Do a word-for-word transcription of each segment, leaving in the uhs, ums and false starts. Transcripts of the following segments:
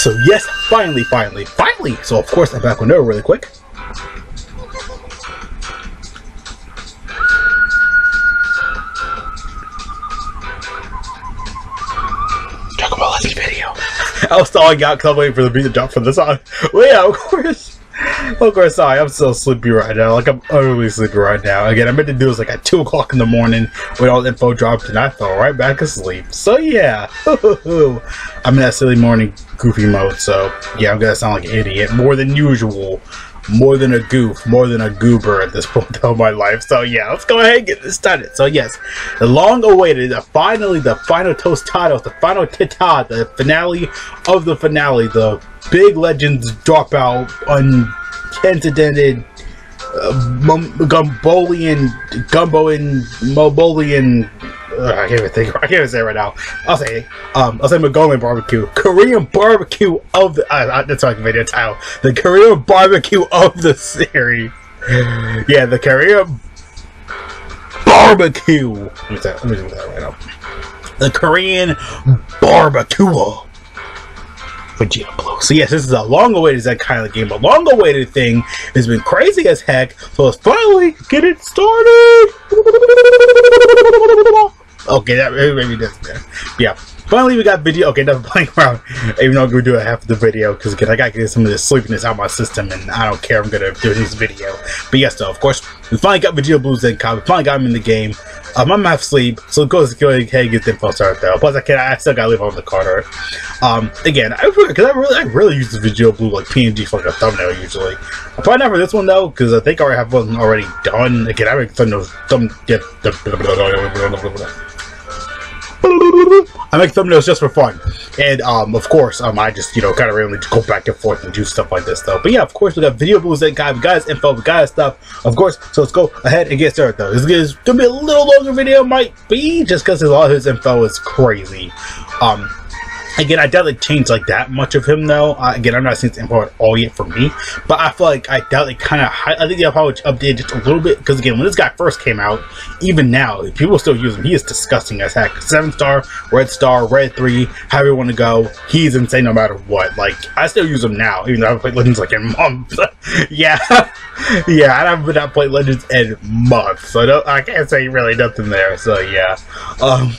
So yes, finally, finally, finally! So of course I'm back with Nova really quick. Talk about last video. I was stalling out because I'm waiting for the beat to drop from the song. Well, yeah, of course. Of course, sorry, I'm so sleepy right now. Like, I'm utterly sleepy right now. Again, I meant to do this like at two o'clock in the morning when all the info dropped and I fell right back asleep. So, yeah. I'm in that silly morning goofy mode, so yeah, I'm gonna sound like an idiot. More than usual. More than a goof. More than a goober at this point of my life. So, yeah, let's go ahead and get this started. So, yes, the long awaited, uh, finally, the final tostado, the final tita, the finale of the finale, the big Legends dropout, unprecedented uh, Gumbolian, Gumboan, Mobolian, uh, I can't even think, I can't even say it right now. I'll say, um, I'll say Mongolian barbecue, Korean barbecue of the, uh, that's not a video title, the Korean barbecue of the series. Yeah, the Korean barbecue. Let me say, let me do that right now. The Korean barbecue. Vegito Blue. So yes, this is a long-awaited Zenkai kind of game. A long-awaited thing has been crazy as heck. So let's finally get it started. Okay, that maybe doesn't matter. Yeah, finally we got video. Okay, nothing playing around. Even though I'm gonna do it half of the video because again, I gotta get some of this sleepiness out of my system, and I don't care. I'm gonna do this video. But yes, though, of course, we finally got Vegito Blue Zenkai. We finally got him in the game. Um, I'm half asleep, so go ahead and get the info started though. Plus, I can I still gotta leave on the card. Um, again, I because I really I really use the Vegito Blue like P N G for like a thumbnail usually. I'll probably not for this one though because I think I already have one already done. Again, I make thumbnails. Thumb, yeah, I make thumbnails just for fun, and um, of course, um, I just you know kind of randomly go back and forth and do stuff like this though. But yeah, of course, we got video blues that guy, we got his info, we got his stuff, of course. So let's go ahead and get started though. This is gonna be a little longer video, might be just because all his info is crazy. Um, again, I doubt it changed like that much of him though. Uh, again, I'm not seeing his info at all yet for me, but I feel like I doubt it kind of. I think they'll probably update just a little bit because again, when this guy first came out, even now, if people still use him. He is disgusting as heck. Seven star, red star, red three, however you want to go. He's insane no matter what. Like I still use him now, even though I haven't played Legends like in months. yeah, yeah, I haven't not played Legends in months, so I, don't, I can't say really nothing there. So yeah, um,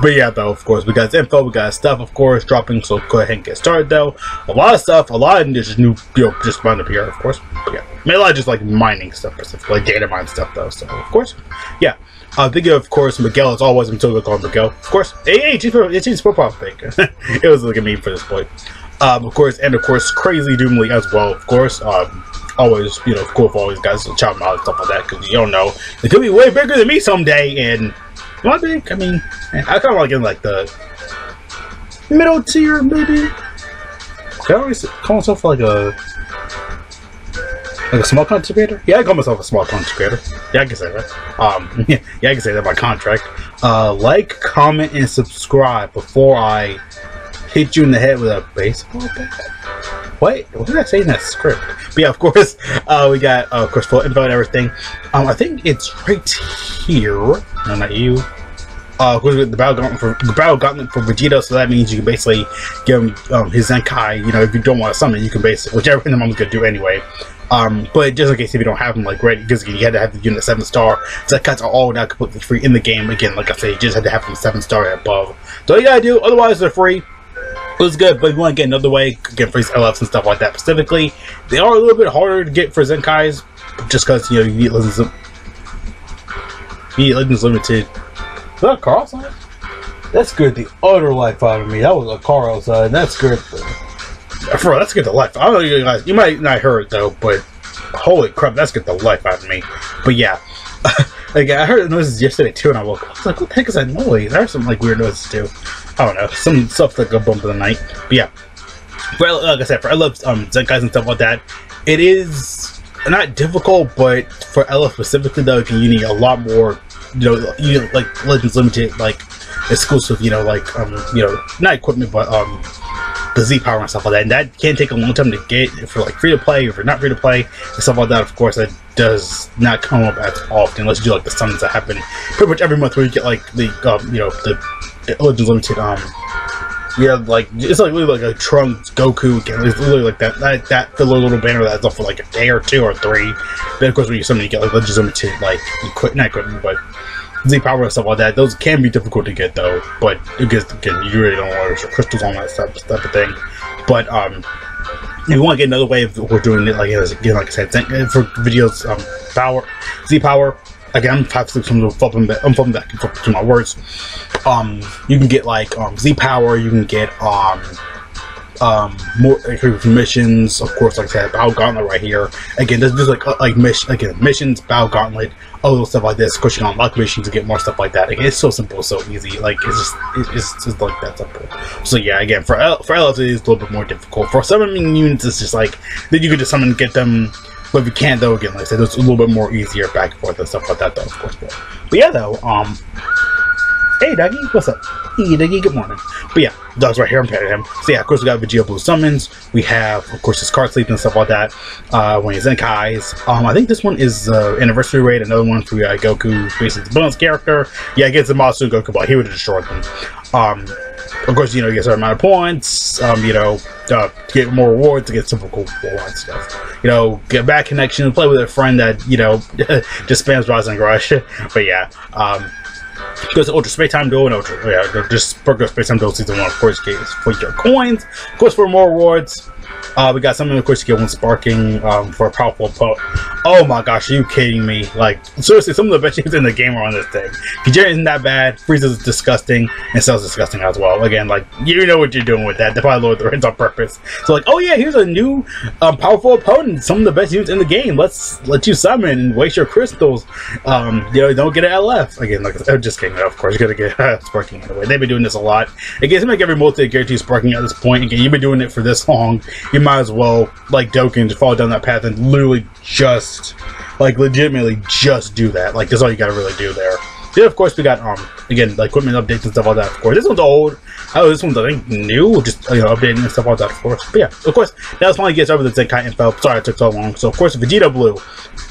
but yeah, though of course we got his info, we got his stuff, of course. Is dropping, so go ahead and get started though. A lot of stuff, a lot of just new, you know, just spawned up here, of course. But yeah, I mean, a lot of just like mining stuff, specifically, like data mine stuff though. So of course, yeah. I uh, think of course Miguel as always. I'm still gonna call him Miguel, of course. Hey, hey, it's his profile thing. It was looking at me for this point, um, of course, and of course, crazy Doomly as well, of course. Um, always, you know, cool for always guys to chop out and stuff like that because you don't know it could be way bigger than me someday. And well, I think I mean I kind of like in like the middle tier, maybe. I always call myself like a like a small content creator. Yeah, I call myself a small content creator. Yeah, I can say that. Um, yeah, I can say that by contract. Uh, like, comment, and subscribe before I hit you in the head with a baseball bat. What? What did I say in that script? But yeah, of course, uh, we got uh, of course full info and everything. Um, I think it's right here. No, not you. Uh, the battle gauntlet for the battle gauntlet for Vegeta, so that means you can basically give him um, his Zenkai. You know, if you don't want to summon, you can basically whichever in the mom's gonna do anyway. Um, but just in case if you don't have them, like ready, because you had to have the unit seven star. Zenkais are all now completely free in the game. Again, like I say, you just had to have them seven star and above. So all you gotta do, otherwise they're free. It's good, but if you want to get another way, get free L Fs and stuff like that. Specifically, they are a little bit harder to get for Zenkais, just because you know you need Legends, you need Legends Limited. Is that a car outside? That scared the utter life out of me. That was a car outside, and that scared the... For real, that scared the life. I don't know you guys... You might not hear it, though, but... Holy crap, that scared the life out of me. But yeah. Again, I heard the noises yesterday, too, and I woke up. I was like, what the heck is that noise? I heard some, like, weird noises, too. I don't know. Some stuff like a bump in the night. But yeah. For, like I said, for I love um, Zenkais and stuff like that, it is... Not difficult, but for L F specifically, though, you need a lot more... You know, you know, like Legends Limited, like exclusive, you know, like um, you know, not equipment, but um, the Z power and stuff like that. And that can take a long time to get if you're like free to play, if you're not free to play, and stuff like that. Of course, that does not come up as often unless you do like the summons that happen pretty much every month, where you get like the um, you know, the Legends Limited um, We have like it's like literally like a Trunks Goku. It's literally like that that that the little banner that's up for like a day or two or three. Then of course when you suddenly get like legitimate like equipment, not equipment, but Z power and stuff like that. Those can be difficult to get though. But again, you really don't want to crystals on that stuff type of thing. But um, if you want to get another way of we're doing it, like again, like I said, for videos, um, power Z power. Again, I'm passing from the flipping back, I'm flipping back and forth to my words. Um, you can get like um, Z Power. You can get um, um, more like, missions, of course. Like I said, Battle Gauntlet right here. Again, there's just like uh, like mission, again missions, Battle Gauntlet, all those stuff like this. Of course, you can unlock missions to get more stuff like that. Again, it's so simple, so easy. Like it's just it's, it's just like that simple. So yeah, again for L for L F it is a little bit more difficult. For summoning units, it's just like then you could just summon get them. But if you can't though, again, like I said, it's a little bit more easier back and forth and stuff like that though, of course. But, but yeah though, um, hey Doggy, what's up? Hey Doggy, good morning. But yeah, Dog's right here, I'm paired him. So yeah, of course we got Vegito Blue summons. We have, of course, his card sleep and stuff like that. Uh, when he's in Kai's. Um, I think this one is uh, Anniversary Raid, another one for uh, Goku, basically the bonus character. Yeah, against the Masu Goku, but he would have destroyed him. Um, of course, you know, you get a certain amount of points, um, you know, uh, to get more rewards, to get some cool rewards stuff. You know, get back connection, play with a friend that, you know, just spams Rising Rush. But yeah, um, goes to Ultra Space Time Duel and Ultra, yeah, just Perk of Space Time Duel Season one, of course, you get for your coins, of course, for more rewards. Uh, we got something, of course, you get one sparking um, for a powerful opponent. Oh my gosh, are you kidding me? Like, seriously, some of the best things in the game are on this thing. Kajiri isn't that bad, Frieza's disgusting, and Cell's disgusting as well. Again, like, you know what you're doing with that. They probably lowered the rates on purpose. So, like, oh yeah, here's a new um, powerful opponent, some of the best units in the game. Let's let you summon and waste your crystals. Um, you know, don't get an L F. Again, like, I'm just kidding, of course, you're gonna get uh, sparking anyway. They've been doing this a lot. Again, it's like every multi guarantee sparking at this point. Again, you've been doing it for this long. You might as well, like Dokken, just fall down that path and literally just, like, legitimately just do that. Like, that's all you gotta really do there. Then, of course, we got, um, again, like, equipment updates and stuff like that, of course. This one's old. Oh, this one's, I think, new. Just, you know, updating and stuff like that, of course. But, yeah, of course, that finally gets over the Zenkai info. Sorry it took so long. So, of course, Vegeta Blue.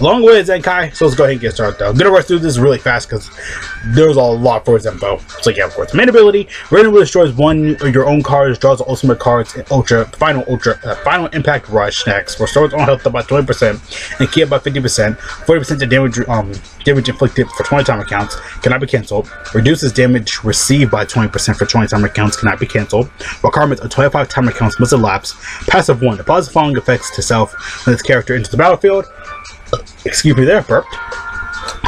Along with Zenkai, so let's go ahead and get started, though. I'm gonna rush through this really fast, because there's a lot for his info. So, yeah, of course. Main ability, randomly destroys one of your own cards, draws the ultimate cards, and ultra, final ultra, uh, final impact rush next. Restores own health by twenty percent, and key by fifty percent, forty percent to damage, um, damage inflicted for twenty time accounts. Cannot be cancelled. Reduces damage received by twenty percent for twenty time accounts. Cannot be cancelled. Requirements of twenty-five time accounts must elapse. Passive one. Applies the following effects to self when this character enters the battlefield. Excuse me there, burped.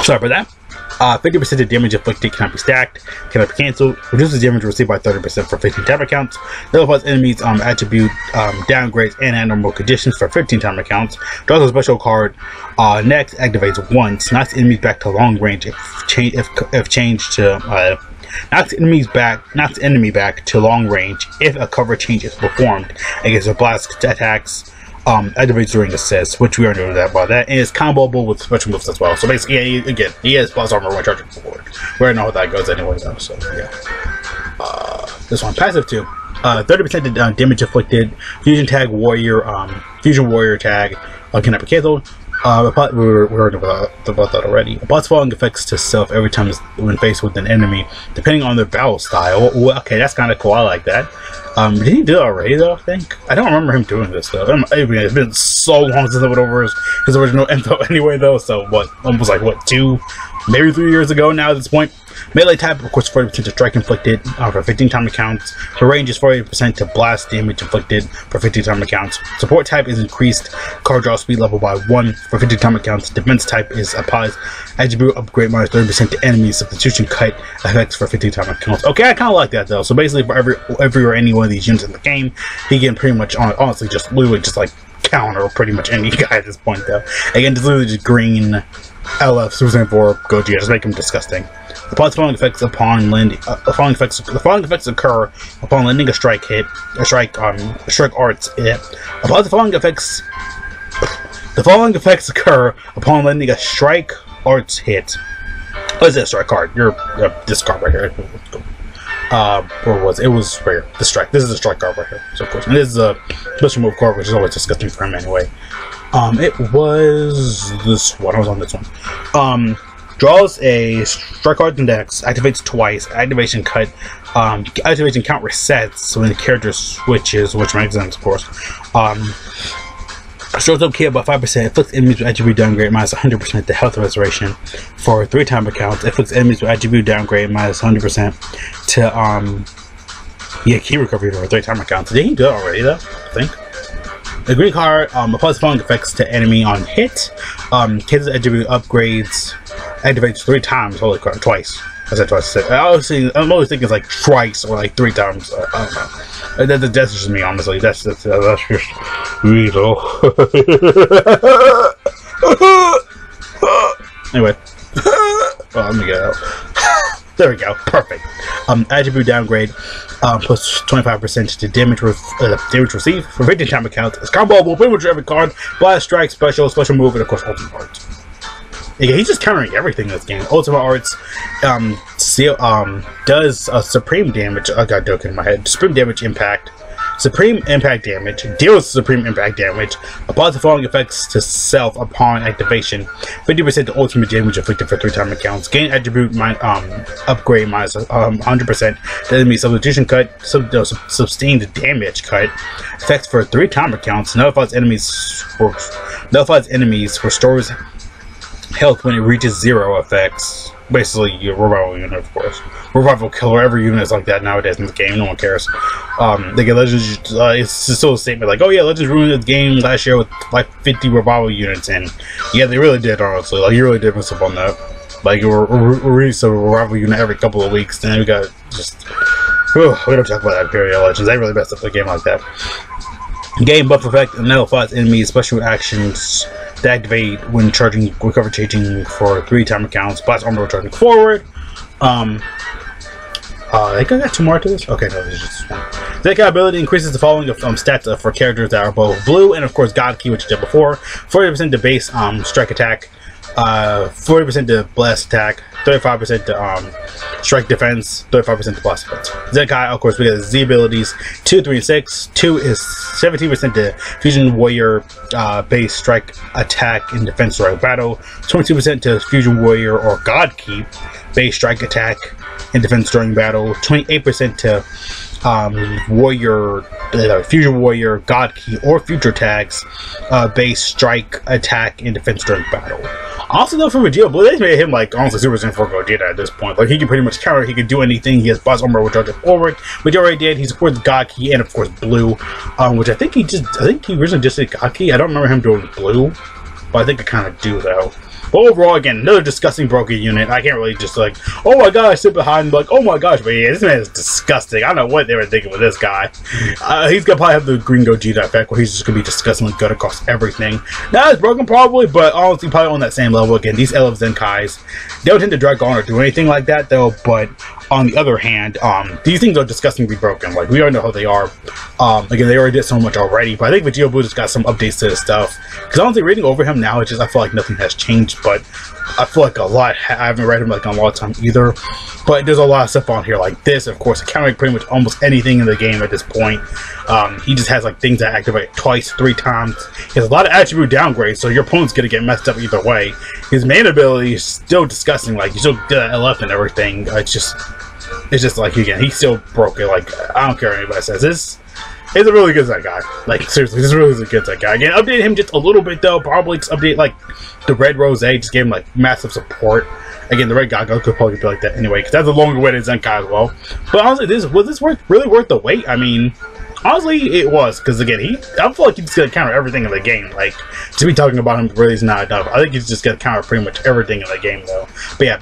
Sorry about that. Uh, fifty percent of damage inflicted cannot be stacked, cannot be cancelled, reduces damage received by thirty percent for fifteen time accounts, nullifies enemies' um, attribute, um, downgrades, and abnormal conditions for fifteen time accounts, draws a special card, uh, next activates once, knocks enemies back to long range if, cha if, if changed to, uh, knocks enemies back, knocks enemy back to long range if a cover change is performed against a blast attacks. Um, activates during assists, which we are doing that by that, and it's comboable with special moves as well. So basically, yeah, he, again, he has plus armor when charging forward. We already know how that goes anyway, though. So yeah, uh, this one passive too. Uh, thirty percent uh, damage inflicted. Fusion tag warrior. Um, fusion warrior tag. Uh, cannot be canceled. Uh, we were, we were about, about that already. Applies following effects to self every time when faced with an enemy, depending on their battle style. Well, okay, that's kind of cool. I like that. Um, did he do it already, though, I think? I don't remember him doing this, though. I mean, it's been so long since I went over his, his original info anyway, though. So, what, almost like, what, two, maybe three years ago now at this point? Melee type, of course, forty percent to strike inflicted uh, for fifteen time accounts. The range is forty percent to blast damage inflicted for fifteen time accounts. Support type is increased card draw speed level by one for fifteen time accounts. Defense type is applies attribute upgrade minus thirty percent to enemy substitution kite effects for fifteen time accounts. Okay, I kind of like that though. So basically, for every every or any one of these units in the game, he can pretty much honestly just literally just like counter pretty much any guy at this point though. Again, just literally just green. L F, Super Saiyan four, Goji, just make him disgusting. The following effects upon landing, uh, the following effects, the following effects occur upon landing a strike hit, a strike, um, a strike arts hit. Upon the following effects, the following effects occur upon landing a strike arts hit. What is that strike card? Your uh, this card right here. Uh, or was it? It was right here. The strike. This is a strike card right here. So of course, and this is a special move card, which is always disgusting for him anyway. Um, it was this one. I was on this one. Um, Draws a strike card in decks, activates twice, activation cut, um, activation count resets when the character switches, which makes sense, of course. Um, Shows up K about five percent, inflicts enemies with attribute downgrade minus one hundred percent to health restoration. For three time accounts, inflicts enemies with attribute downgrade minus one hundred percent to, um, yeah, key recovery for three time accounts. Did he do it already, though? I think. The green card um, applies the following effects to enemy on hit. Um, Kids' attribute upgrades, activates three times. Holy crap, twice. I said twice. I always think, I'm always thinking it's like twice or like three times. I, I don't know. That, that's just me, honestly. That's that's, that's just weasel. Anyway, oh, let me get out. There we go. Perfect. Um, attribute downgrade. Um, plus twenty-five percent to damage, re uh, damage received for fifteen time accounts. It's comboable pretty much every card. Blast, strike, special, special move, and of course, ultimate arts. Yeah, he's just countering everything in this game. Ultimate arts um, seal, um, does uh, supreme damage. I got Doken in my head. Supreme damage impact. Supreme impact damage. Deals supreme impact damage. Applies the following effects to self upon activation. fifty percent to ultimate damage afflicted for three time accounts. Gain attribute min um, upgrade minus um, one hundred percent. The enemy substitution cut. Sub no, sub sustained damage cut. Effects for three time accounts. Nullifies enemies. Nullifies enemies. Restores health when it reaches zero effects. Basically, your revival unit, of course. Revival killer, every unit is like that nowadays in this game, no one cares. Um, they get Legends, uh, it's just still a statement like, oh yeah, Legends ruined this game last year with like fifty revival units, and yeah, they really did, honestly. Like, you really did miss up on that. Like, we released a revival unit every couple of weeks, and then we got just, whew, we don't talk about that period of Legends. They really messed up the game like that. Game buff effect and nullifies enemy special actions that activate when charging, recover changing for three time accounts. Blast armor charging forward. Um, uh, I think I got two more to this. Okay, no, there's just one. Zenkai ability increases the following um, stats uh, for characters that are both blue and, of course, God Key, which I did before. forty percent to base um, strike attack, uh, forty percent to blast attack, thirty-five percent to um, strike defense, thirty-five percent to blast defense. Zenkai, of course, we got Z abilities two, three, and six. two is seventeen percent to Fusion Warrior uh, base strike attack and defense strike battle, twenty-two percent to Fusion Warrior or God Keep base strike attack and defense during battle, twenty-eight percent to um, Warrior, uh, Fusion Warrior, God Key, or Future Tags uh, base strike attack and defense during battle. Also, though, for Vegito Blue, they made him like honestly Super Saiyan four Gogeta at this point. Like, he can pretty much counter, he can do anything. He has boss armor, which charges forward, which he already did. He supports God Key and, of course, Blue, um, which I think he just, I think he originally just did God Key. I don't remember him doing Blue, but I think I kind of do, though. But overall, again, another disgusting broken unit. I can't really just like, oh my gosh, sit behind and be like, oh my gosh, but yeah, this man is disgusting. I don't know what they were thinking with this guy. Uh, he's gonna probably have the Green Gogeta effect where he's just gonna be disgustingly good across everything. Now it's broken probably, but honestly, probably on that same level. Again, these L F Zenkais, they don't tend to drag on or do anything like that though, but on the other hand, um, these things are disgustingly broken. Like, we already know how they are. Um, again, they already did so much already, but I think Vegito Blue just got some updates to this stuff. Because honestly, reading over him now, it's just, I feel like nothing has changed, but I feel like a lot, ha I haven't read him like in a long time either. But there's a lot of stuff on here like this, of course, countering pretty much almost anything in the game at this point. Um, he just has like things that activate twice, three times. He has a lot of attribute downgrades, so your opponent's gonna get messed up either way. His main ability is still disgusting, like, you still get that L F and everything. It's just, It's just like, again, he's still broken. Like, I don't care what anybody says. This is a really good Zenkai. Like, seriously, this really is a good Zenkai. Again, updated him just a little bit, though. Probably just update, like, the Red Rose. Just gave him, like, massive support. Again, the Red Gaga could probably be like that anyway, because that's a longer way to Zenkai as well. But honestly, this was this worth really worth the wait? I mean, honestly, it was, because again, he, I feel like he's going to counter everything in the game. Like, to be talking about him really is not enough. I think he's just going to counter pretty much everything in the game, though. But yeah,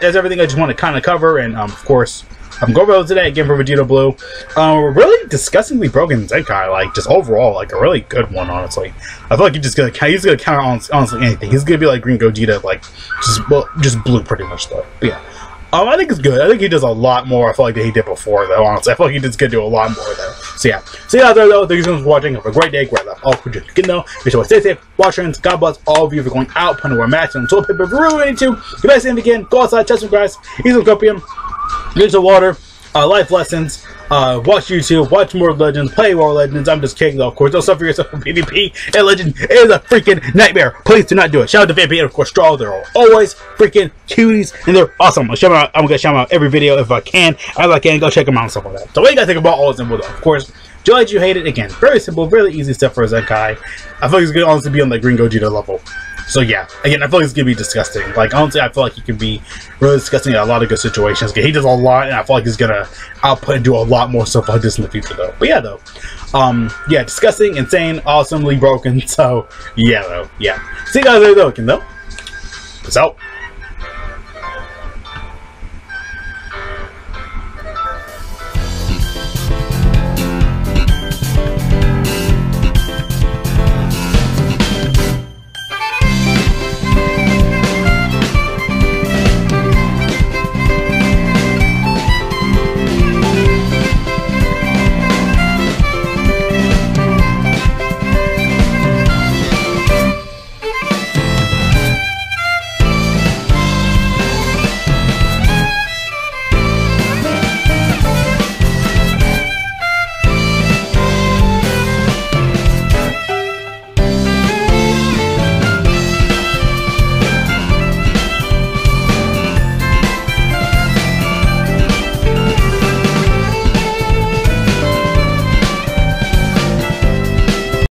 that's everything I just want to kind of cover, and um, of course, I'm going over today again for Vegito Blue. Um, really disgustingly broken Zenkai, like, just overall, like, a really good one, honestly. I feel like he's just going to, he's going to counter honestly, honestly anything. He's going to be like Green Gogeta, like, just, well, just Blue pretty much, though. But yeah. Um, I think it's good. I think he does a lot more, I feel like, than he did before, though, honestly. I feel like he just could do a lot more, though. So, yeah. See you out there, though. Thank you so much for watching. Have a great day. Great luck. All for you can know. Be sure to stay safe. Watch trends. God bless all of you for going out, putting away match, and toilet paper if you're really ready to. You guys see him again. Go outside, touch some grass, eat some copium, drink some water, uh, life lessons, uh, watch YouTube, watch more Legends, play more Legends. I'm just kidding though, of course. Don't suffer yourself from PvP and Legends. It is a freaking nightmare. Please do not do it. Shout out to Vampy and of course Straw. They're always freaking cuties and they're awesome. I'll shout them out. I'm gonna shout them out every video if I can. As I can, go check them out and stuff like that. So what you guys think about all this and of course, do you like you hate it? Again, very simple, really easy stuff for Zenkai. I feel like it's gonna honestly be on the Green Gogeta level. So yeah, again, I feel like it's gonna be disgusting. Like honestly, I feel like he can be really disgusting in a lot of good situations. He does a lot, and I feel like he's gonna output and do a lot more stuff like this in the future, though. But yeah, though, um, yeah, disgusting, insane, awesomely broken. So yeah, though, yeah. See you guys later, though. Again, though, peace out.